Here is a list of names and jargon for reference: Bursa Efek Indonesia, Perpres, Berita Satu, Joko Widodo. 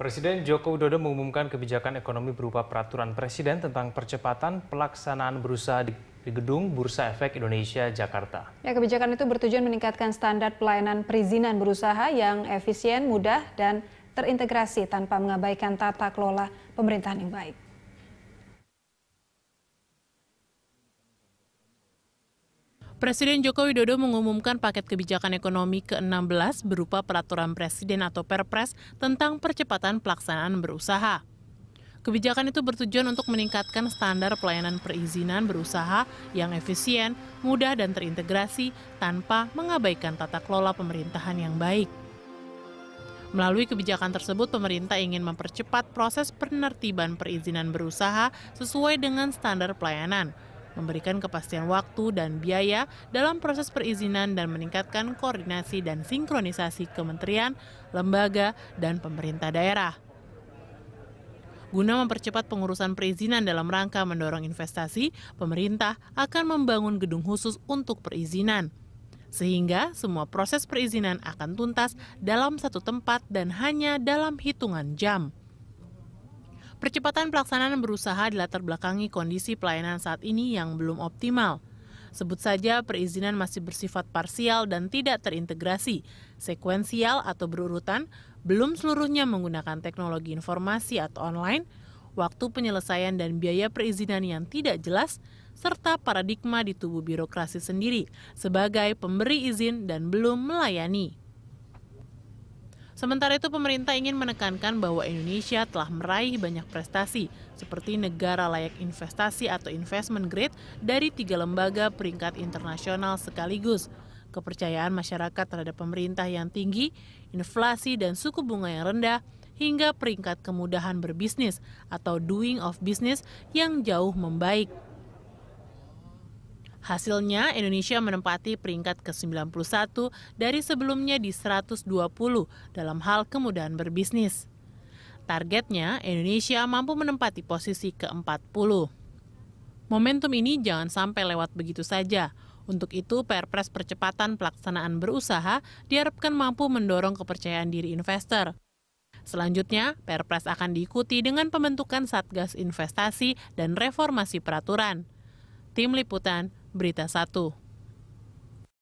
Presiden Joko Widodo mengumumkan kebijakan ekonomi berupa peraturan presiden tentang percepatan pelaksanaan bursa di gedung Bursa Efek Indonesia, Jakarta. Ya, kebijakan itu bertujuan meningkatkan standar pelayanan perizinan berusaha yang efisien, mudah, dan terintegrasi tanpa mengabaikan tata kelola pemerintahan yang baik. Presiden Joko Widodo mengumumkan paket kebijakan ekonomi ke-16 berupa peraturan presiden atau Perpres tentang percepatan pelaksanaan berusaha. Kebijakan itu bertujuan untuk meningkatkan standar pelayanan perizinan berusaha yang efisien, mudah, dan terintegrasi tanpa mengabaikan tata kelola pemerintahan yang baik. Melalui kebijakan tersebut, pemerintah ingin mempercepat proses penertiban perizinan berusaha sesuai dengan standar pelayanan, memberikan kepastian waktu dan biaya dalam proses perizinan dan meningkatkan koordinasi dan sinkronisasi kementerian, lembaga, dan pemerintah daerah. Guna mempercepat pengurusan perizinan dalam rangka mendorong investasi, pemerintah akan membangun gedung khusus untuk perizinan, sehingga semua proses perizinan akan tuntas dalam satu tempat dan hanya dalam hitungan jam. Percepatan pelaksanaan berusaha dilatar belakangi kondisi pelayanan saat ini yang belum optimal. Sebut saja perizinan masih bersifat parsial dan tidak terintegrasi, sekuensial atau berurutan, belum seluruhnya menggunakan teknologi informasi atau online, waktu penyelesaian dan biaya perizinan yang tidak jelas, serta paradigma di tubuh birokrasi sendiri sebagai pemberi izin dan belum melayani. Sementara itu, pemerintah ingin menekankan bahwa Indonesia telah meraih banyak prestasi, seperti negara layak investasi atau investment grade dari 3 lembaga peringkat internasional sekaligus, kepercayaan masyarakat terhadap pemerintah yang tinggi, inflasi dan suku bunga yang rendah, hingga peringkat kemudahan berbisnis atau doing of business yang jauh membaik. Hasilnya, Indonesia menempati peringkat ke-91 dari sebelumnya di 120 dalam hal kemudahan berbisnis. Targetnya, Indonesia mampu menempati posisi ke-40. Momentum ini jangan sampai lewat begitu saja. Untuk itu, Perpres percepatan pelaksanaan berusaha diharapkan mampu mendorong kepercayaan diri investor. Selanjutnya, Perpres akan diikuti dengan pembentukan Satgas Investasi dan reformasi peraturan. Tim Liputan, Berita Satu.